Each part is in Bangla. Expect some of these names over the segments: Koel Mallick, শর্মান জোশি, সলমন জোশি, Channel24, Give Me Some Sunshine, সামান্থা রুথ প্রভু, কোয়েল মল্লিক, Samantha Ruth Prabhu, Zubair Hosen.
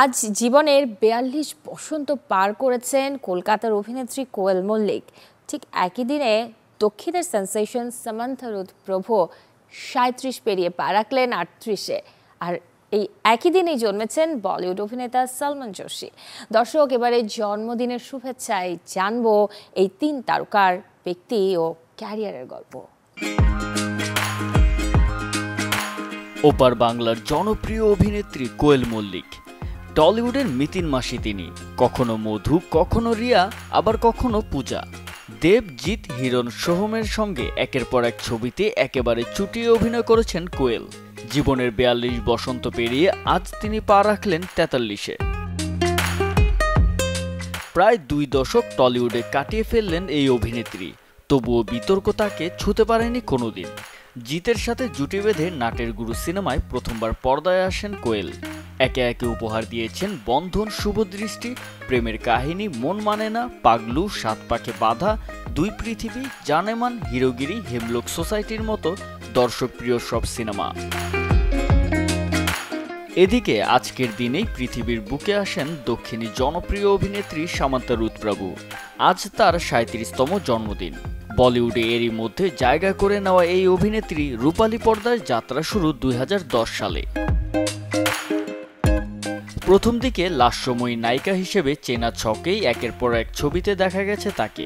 আজ জীবনের ৪২ বসন্ত পার করেছেন কলকাতার অভিনেত্রী কোয়েল মল্লিক। ঠিক একই দিনে দক্ষিণের সেন্সেশন সামান্থা রুথ প্রভু ৩৭ পেরিয়ে পা রাখলেন ৩৮-এ। আর এই একই দিনেই জন্মেছেন বলিউড অভিনেতা সলমন জোশি। দর্শক, এবারে জন্মদিনের শুভেচ্ছায় জানবো এই তিন তারকার ব্যক্তি ও ক্যারিয়ারের গল্প। ওপার বাংলার জনপ্রিয় অভিনেত্রী কোয়েল মল্লিক, টলিউডের মিতিন মাসি তিনি। কখনো মধু, কখনো রিয়া, আবার কখনো পূজা। দেবজিৎ, হিরণ সোহমের সঙ্গে একের পর এক ছবিতে একেবারে চুটিয়ে অভিনয় করেছেন কোয়েল। জীবনের ৪২ বসন্ত পেরিয়ে আজ তিনি পা রাখলেন ৪৩-এ। প্রায় ২ দশক টলিউডে কাটিয়ে ফেললেন এই অভিনেত্রী, তবুও বিতর্ক তাকে ছুঁতে পারেনি কোনোদিন। জিতের সাথে জুটি বেঁধে নাটের গুরু সিনেমায় প্রথমবার পর্দায় আসেন কোয়েল। একে একে উপহার দিয়েছেন বন্ধন, শুভদৃষ্টি, প্রেমের কাহিনী, মন মানে না, পাগলু, সাত পাকে বাঁধা, দুই পৃথিবী, জানেমান, হিরোগিরি, হেমলক সোসাইটির মতো দর্শকপ্রিয় সব সিনেমা। এদিকে আজকের দিনেই পৃথিবীর বুকে আসেন দক্ষিণী জনপ্রিয় অভিনেত্রী সামান্থা রুথ প্রভু। আজ তার 37তম জন্মদিন। বলিউডে এরই মধ্যে জায়গা করে নেওয়া এই অভিনেত্রী রূপালী পর্দার যাত্রা শুরু ২০১০ সালে। প্রথম দিকে লাস্যময়ী নায়িকা হিসেবে চেনা ছকেই একের পর এক ছবিতে দেখা গেছে তাকে।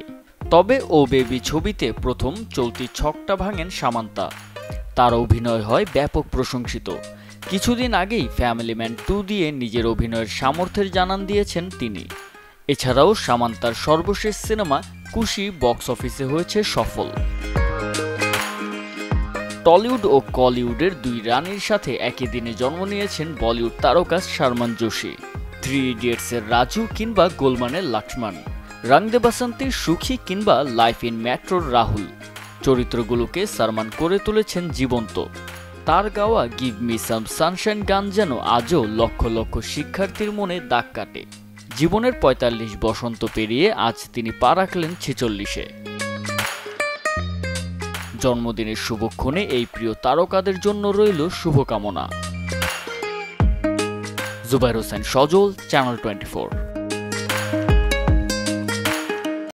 তবে ও বেবি ছবিতে প্রথম চলতি ছকটা ভাঙেন সামান্থা। তার অভিনয় হয় ব্যাপক প্রশংসিত। কিছুদিন আগেই ফ্যামিলি ম্যান 2 দিয়ে নিজের অভিনয়ের সামর্থ্যের জানান দিয়েছেন তিনি। এছাড়াও সামান্তার সর্বশেষ সিনেমা কুশি বক্স অফিসে হয়েছে সফল। টলিউড ও কলিউডের দুই রানীর সাথে একই দিনে জন্ম নিয়েছেন বলিউড তারকা শর্মান জোশি। থ্রি ইডিয়েটসের রাজু কিংবা গোলমানের লক্ষ্মণ, রং দে বসন্তের সুখী কিংবা লাইফ ইন মেট্রোর রাহুল চরিত্রগুলোকে শর্মান করে তুলেছেন জীবন্ত। তার গাওয়া গিভ মি সাম সানশাইন গান যেন আজও লক্ষ লক্ষ শিক্ষার্থীর মনে দাগ কাটে। জীবনের ৪৫ বসন্ত পেরিয়ে আজ তিনি পা রাখলেন ৪৬-এ। জন্মদিনের শুভক্ষণে এই প্রিয় তারকাদের জন্য রইল শুভকামনা। জুবাইর হোসেন, সজল, চ্যানেল 24।